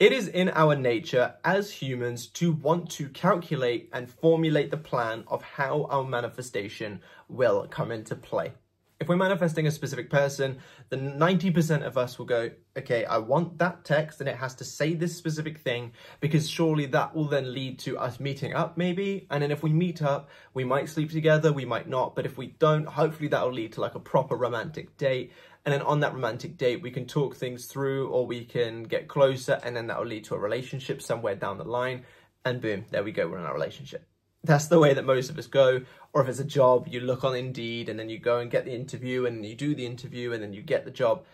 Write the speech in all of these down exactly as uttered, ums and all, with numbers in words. It is in our nature as humans to want to calculate and formulate the plan of how our manifestation will come into play. If we're manifesting a specific person, then ninety percent of us will go, okay, I want that text and it has to say this specific thing, because surely that will then lead to us meeting up maybe. And then if we meet up, we might sleep together, we might not. But if we don't, hopefully that'll lead to like a proper romantic date. And then on that romantic date, we can talk things through or we can get closer. And then that'll lead to a relationship somewhere down the line. And boom, there we go, we're in a relationship. That's the way that most of us go. Or if it's a job, you look on Indeed and then you go and get the interview and you do the interview and then you get the job.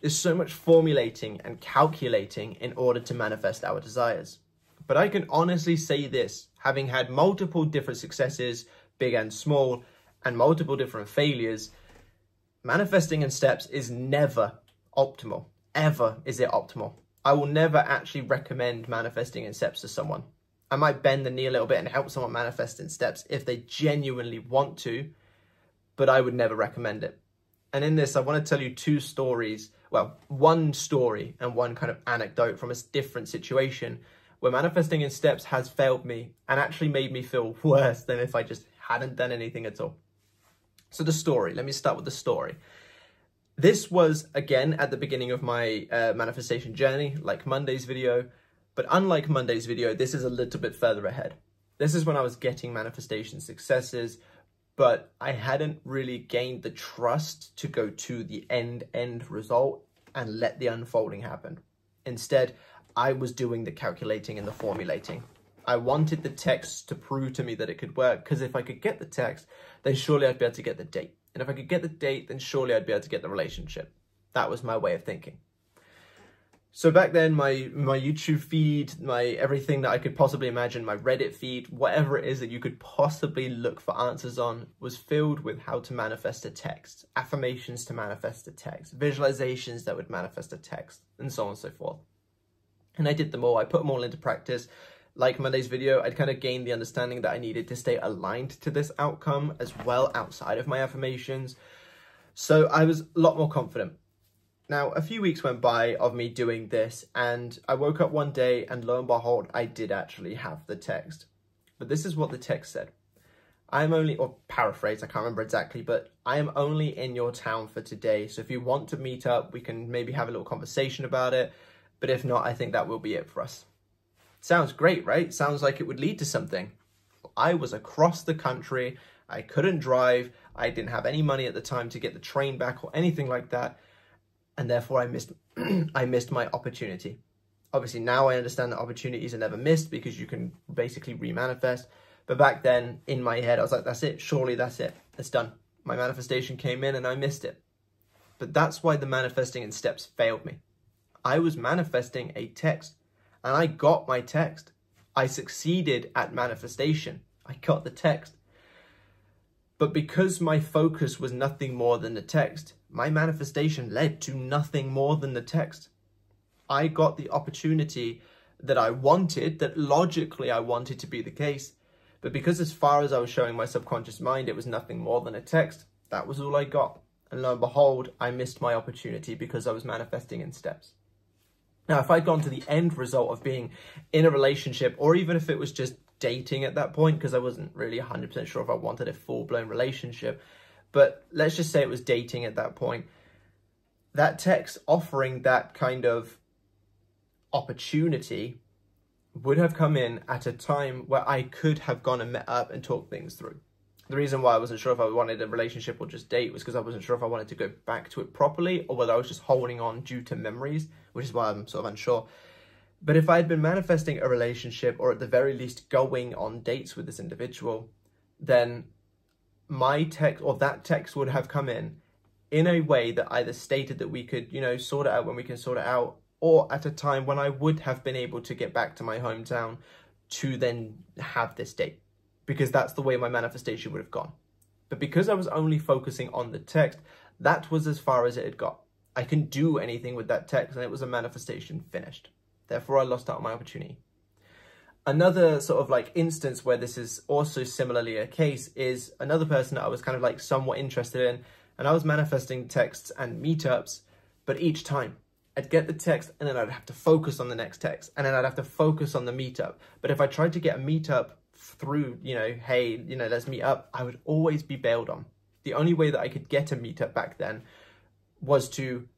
There's so much formulating and calculating in order to manifest our desires. But I can honestly say this, having had multiple different successes, big and small, and multiple different failures, manifesting in steps is never optimal. Ever is it optimal. I will never actually recommend manifesting in steps to someone. I might bend the knee a little bit and help someone manifest in steps if they genuinely want to, but I would never recommend it. And in this, I want to tell you two stories, well, one story and one kind of anecdote from a different situation where manifesting in steps has failed me and actually made me feel worse than if I just hadn't done anything at all. So the story, let me start with the story. This was, again, at the beginning of my uh, manifestation journey, like Monday's video. But unlike Monday's video, this is a little bit further ahead. This is when I was getting manifestation successes, but I hadn't really gained the trust to go to the end end result and let the unfolding happen. Instead, I was doing the calculating and the formulating. I wanted the text to prove to me that it could work, because if I could get the text, then surely I'd be able to get the date. And if I could get the date, then surely I'd be able to get the relationship. That was my way of thinking. So back then, my, my YouTube feed, my everything that I could possibly imagine, my Reddit feed, whatever it is that you could possibly look for answers on, was filled with how to manifest a text, affirmations to manifest a text, visualizations that would manifest a text, and so on and so forth. And I did them all. I put them all into practice. Like Monday's video, I'd kind of gained the understanding that I needed to stay aligned to this outcome as well outside of my affirmations. So I was a lot more confident. Now, a few weeks went by of me doing this, and I woke up one day and lo and behold, I did actually have the text. But this is what the text said. I am only, or paraphrase, I can't remember exactly, but I am only in your town for today. So if you want to meet up, we can maybe have a little conversation about it. But if not, I think that will be it for us. Sounds great, right? Sounds like it would lead to something. I was across the country. I couldn't drive. I didn't have any money at the time to get the train back or anything like that. And therefore I missed, I missed my opportunity. Obviously now I understand that opportunities are never missed because you can basically remanifest. But back then in my head, I was like, that's it, surely that's it, it's done. My manifestation came in and I missed it. But that's why the manifesting in steps failed me. I was manifesting a text and I got my text. I succeeded at manifestation. I got the text. But because my focus was nothing more than the text, my manifestation led to nothing more than the text. I got the opportunity that I wanted, that logically I wanted to be the case. But because as far as I was showing my subconscious mind, it was nothing more than a text, that was all I got. And lo and behold, I missed my opportunity because I was manifesting in steps. Now, if I'd gone to the end result of being in a relationship, or even if it was just dating at that point, because I wasn't really one hundred percent sure if I wanted a full-blown relationship, but let's just say it was dating at that point, that text offering that kind of opportunity would have come in at a time where I could have gone and met up and talked things through. The reason why I wasn't sure if I wanted a relationship or just date was because I wasn't sure if I wanted to go back to it properly or whether I was just holding on due to memories, which is why I'm sort of unsure. But if I had been manifesting a relationship, or at the very least going on dates with this individual, then my text or that text would have come in in a way that either stated that we could, you know, sort it out when we can sort it out, or at a time when I would have been able to get back to my hometown to then have this date, because that's the way my manifestation would have gone. But because I was only focusing on the text, that was as far as it had got. I couldn't do anything with that text and it was a manifestation finished. Therefore, I lost out on my opportunity. Another sort of like instance where this is also similarly a case is another person that I was kind of like somewhat interested in, and I was manifesting texts and meetups, but each time, I'd get the text and then I'd have to focus on the next text and then I'd have to focus on the meetup. But if I tried to get a meetup through, you know, hey, you know, let's meet up, I would always be bailed on. The only way that I could get a meetup back then was to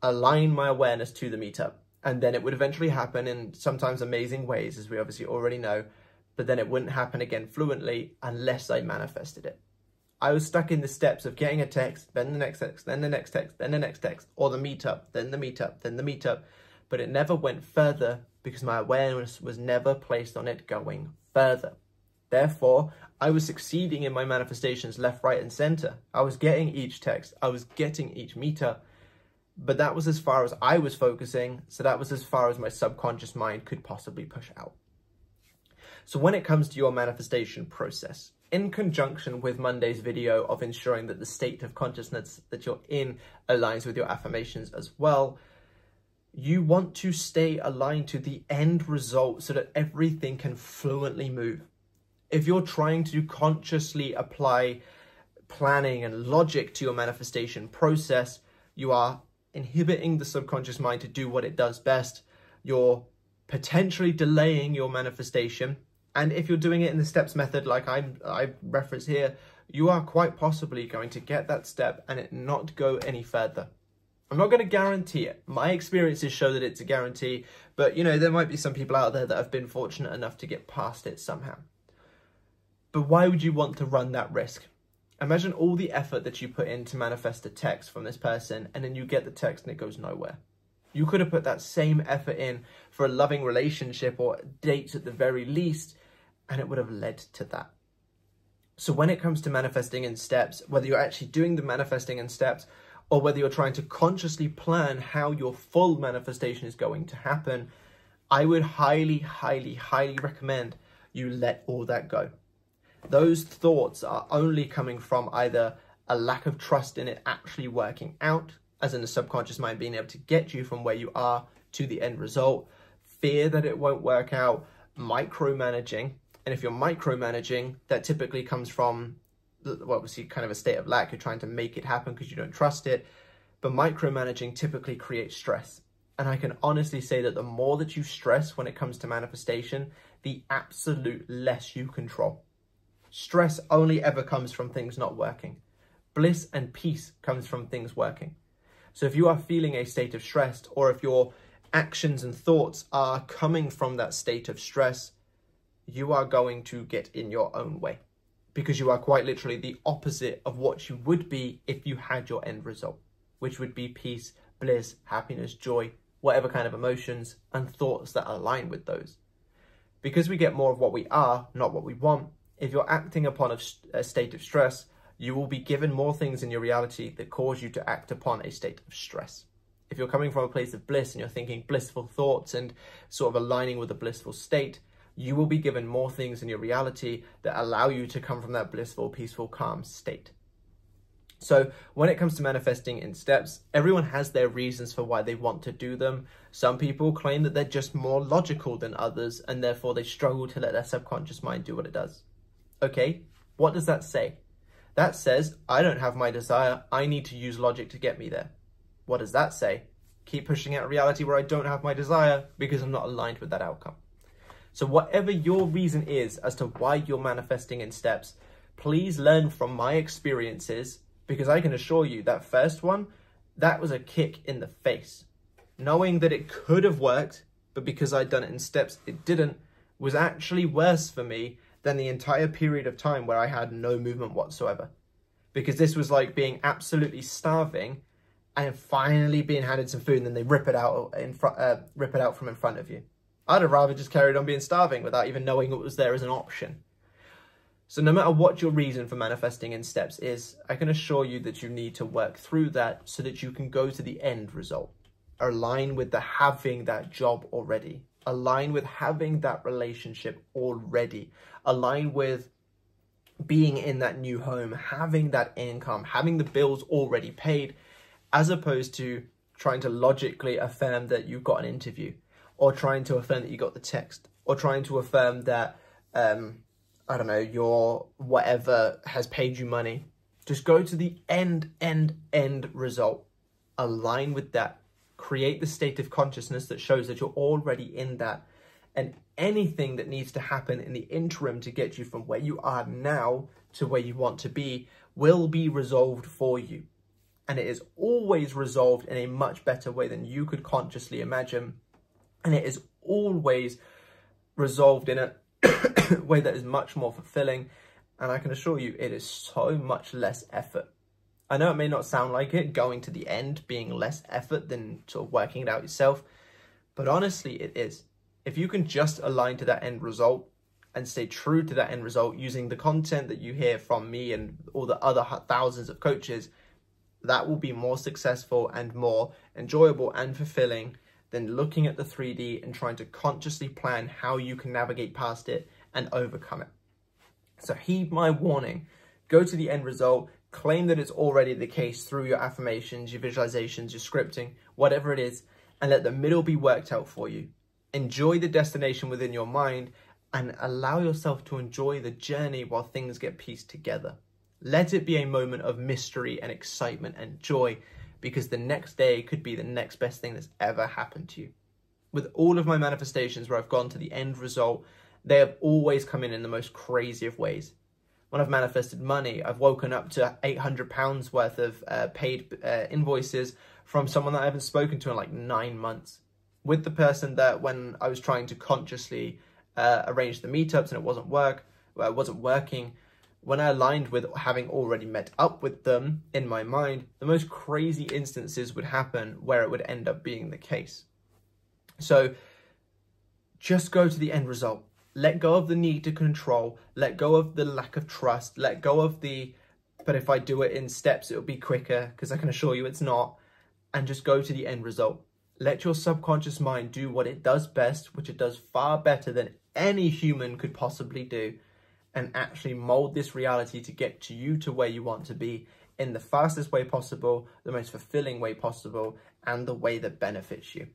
align my awareness to the meetup. And then it would eventually happen in sometimes amazing ways, as we obviously already know, but then it wouldn't happen again fluently unless I manifested it. I was stuck in the steps of getting a text, then the next text, then the next text, then the next text, or the meetup, then the meetup, then the meetup, but it never went further because my awareness was never placed on it going further. Therefore, I was succeeding in my manifestations left, right, and center. I was getting each text, I was getting each meetup, but that was as far as I was focusing, so that was as far as my subconscious mind could possibly push out. So when it comes to your manifestation process, in conjunction with Monday's video of ensuring that the state of consciousness that you're in aligns with your affirmations as well, you want to stay aligned to the end result so that everything can fluently move. If you're trying to consciously apply planning and logic to your manifestation process, you are inhibiting the subconscious mind to do what it does best. You're potentially delaying your manifestation. And if you're doing it in the steps method, like I'm, I reference here, you are quite possibly going to get that step and it not go any further. I'm not going to guarantee it. My experiences show that it's a guarantee, but you know, there might be some people out there that have been fortunate enough to get past it somehow. But why would you want to run that risk? Imagine all the effort that you put in to manifest a text from this person and then you get the text and it goes nowhere. You could have put that same effort in for a loving relationship or dates at the very least, and it would have led to that. So when it comes to manifesting in steps, whether you're actually doing the manifesting in steps or whether you're trying to consciously plan how your full manifestation is going to happen, I would highly, highly, highly recommend you let all that go. Those thoughts are only coming from either a lack of trust in it actually working out, as in the subconscious mind being able to get you from where you are to the end result, fear that it won't work out, micromanaging. And if you're micromanaging, that typically comes from, well, obviously kind of a state of lack. You're trying to make it happen because you don't trust it. But micromanaging typically creates stress. And I can honestly say that the more that you stress when it comes to manifestation, the absolute less you control. Stress only ever comes from things not working. Bliss and peace comes from things working. So if you are feeling a state of stress, or if your actions and thoughts are coming from that state of stress, you are going to get in your own way because you are quite literally the opposite of what you would be if you had your end result, which would be peace, bliss, happiness, joy, whatever kind of emotions and thoughts that align with those. Because we get more of what we are, not what we want, if you're acting upon a, a state of stress, you will be given more things in your reality that cause you to act upon a state of stress. If you're coming from a place of bliss and you're thinking blissful thoughts and sort of aligning with a blissful state, you will be given more things in your reality that allow you to come from that blissful, peaceful, calm state. So when it comes to manifesting in steps, everyone has their reasons for why they want to do them. Some people claim that they're just more logical than others and therefore they struggle to let their subconscious mind do what it does. Okay, what does that say? That says, I don't have my desire, I need to use logic to get me there. What does that say? Keep pushing out a reality where I don't have my desire because I'm not aligned with that outcome. So whatever your reason is as to why you're manifesting in steps, please learn from my experiences because I can assure you that first one, that was a kick in the face. Knowing that it could have worked, but because I'd done it in steps, it didn't, was actually worse for me than the entire period of time where I had no movement whatsoever. Because this was like being absolutely starving and finally being handed some food and then they rip it out, in fr uh, rip it out from in front of you. I'd have rather just carried on being starving without even knowing it was there as an option. So no matter what your reason for manifesting in steps is, I can assure you that you need to work through that so that you can go to the end result. Align with the having that job already. Align with having that relationship already. Align with being in that new home, having that income, having the bills already paid, as opposed to trying to logically affirm that you got an interview, or trying to affirm that you got the text, or trying to affirm that, um, I don't know, your whatever has paid you money. Just go to the end, end, end result. Align with that create the state of consciousness that shows that you're already in that. And anything that needs to happen in the interim to get you from where you are now to where you want to be will be resolved for you. And it is always resolved in a much better way than you could consciously imagine. And it is always resolved in a way that is much more fulfilling. And I can assure you, it is so much less effort. I know it may not sound like it, going to the end being less effort than sort of working it out yourself. But honestly, it is. If you can just align to that end result and stay true to that end result using the content that you hear from me and all the other thousands of coaches, that will be more successful and more enjoyable and fulfilling than looking at the three D and trying to consciously plan how you can navigate past it and overcome it. So heed my warning, go to the end result, claim that it's already the case through your affirmations, your visualizations, your scripting, whatever it is, and let the middle be worked out for you. Enjoy the destination within your mind and allow yourself to enjoy the journey while things get pieced together. Let it be a moment of mystery and excitement and joy, because the next day could be the next best thing that's ever happened to you. With all of my manifestations where I've gone to the end result, they have always come in in the most crazy of ways. When I've manifested money, I've woken up to eight hundred pounds worth of uh, paid uh, invoices from someone that I haven't spoken to in like nine months. With the person that when I was trying to consciously uh, arrange the meetups and it wasn't work, well, it wasn't working, when I aligned with having already met up with them in my mind, the most crazy instances would happen where it would end up being the case. So just go to the end result. Let go of the need to control, let go of the lack of trust, let go of the, but if I do it in steps, it'll be quicker, because I can assure you it's not, and just go to the end result. Let your subconscious mind do what it does best, which it does far better than any human could possibly do, and actually mold this reality to get to you to where you want to be in the fastest way possible, the most fulfilling way possible, and the way that benefits you.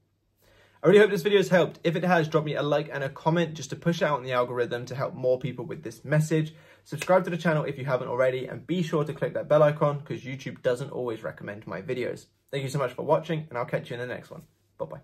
I really hope this video has helped. If it has, drop me a like and a comment just to push out on the algorithm to help more people with this message. Subscribe to the channel if you haven't already, and be sure to click that bell icon because YouTube doesn't always recommend my videos. Thank you so much for watching, and I'll catch you in the next one. Bye-bye.